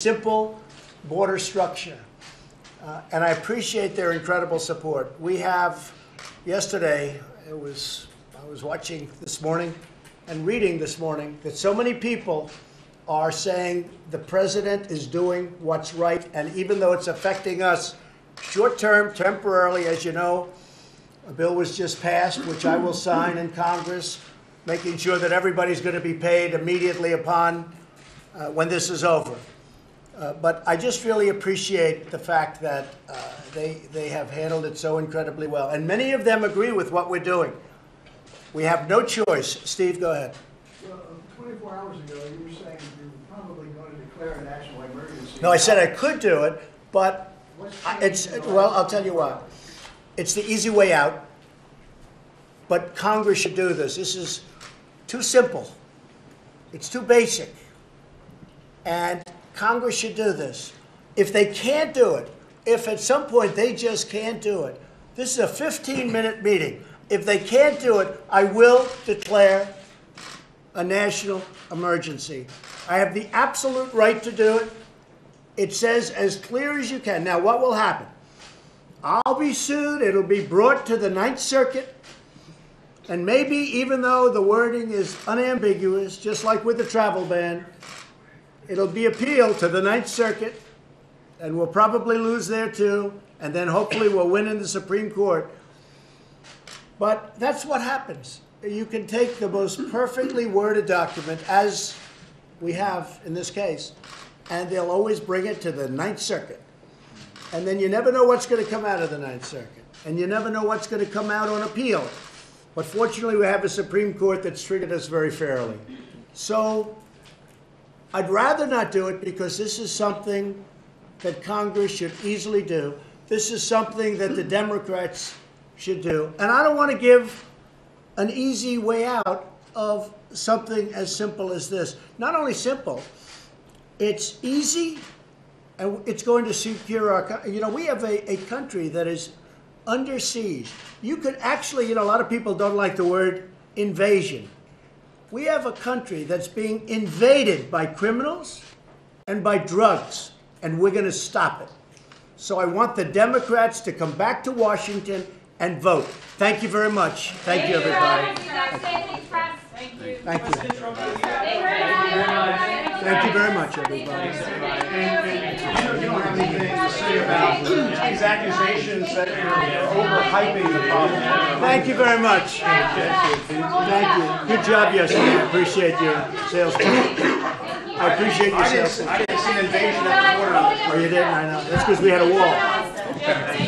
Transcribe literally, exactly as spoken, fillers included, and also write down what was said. Simple border structure. Uh, and I appreciate their incredible support. We have, yesterday, it was, I was watching this morning and reading this morning that so many people are saying the president is doing what's right. And even though it's affecting us short term, temporarily, as you know, a bill was just passed, which I will sign in Congress, making sure that everybody's going to be paid immediately upon uh, when this is over. Uh, but I just really appreciate the fact that uh, they, they have handled it so incredibly well. And many of them agree with what we're doing. We have no choice. Steve, go ahead. Well, uh, twenty-four hours ago, you were saying you were probably going to declare a national emergency. No, I said I could do it, but I, it's, it, well, I'll tell you what. It's the easy way out, but Congress should do this. This is too simple. It's too basic. And Congress should do this. If they can't do it, if at some point they just can't do it, this is a fifteen minute meeting. If they can't do it, I will declare a national emergency. I have the absolute right to do it. It says as clear as you can. Now, what will happen? I'll be sued. It'll be brought to the Ninth Circuit. And maybe even though the wording is unambiguous, just like with the travel ban, it'll be appealed to the Ninth Circuit, and we'll probably lose there too, and then hopefully we'll win in the Supreme Court. But that's what happens. You can take the most perfectly worded document, as we have in this case, and they'll always bring it to the Ninth Circuit. And then you never know what's going to come out of the Ninth Circuit, and you never know what's going to come out on appeal. But fortunately, we have a Supreme Court that's treated us very fairly. So I'd rather not do it because this is something that Congress should easily do. This is something that the Democrats should do. And I don't want to give an easy way out of something as simple as this. Not only simple, it's easy, and it's going to secure our country. You know, we have a, a country that is under siege. You could actually, you know, a lot of people don't like the word invasion. We have a country that's being invaded by criminals and by drugs, and we're going to stop it. So I want the Democrats to come back to Washington and vote. Thank you very much. Thank, Thank you, everybody. Thank you. Thank you. Thank you very much, everybody. You don't have anything to say about these accusations that you're overhyping the problem. Thank you very much. Thank you. Thank you. Good job yesterday. I appreciate your sales team. I appreciate your sales team. I didn't see an invasion at the border. Oh, you didn't? I know. That's because we had a wall.